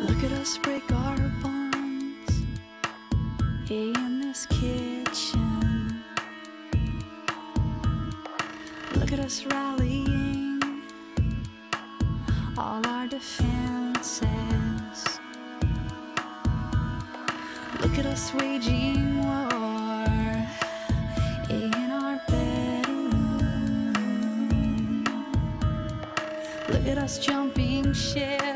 Look at us break our bonds in this kitchen. Look at us rallying all our defenses. Look at us waging war in our bedroom. Look at us jumping ship.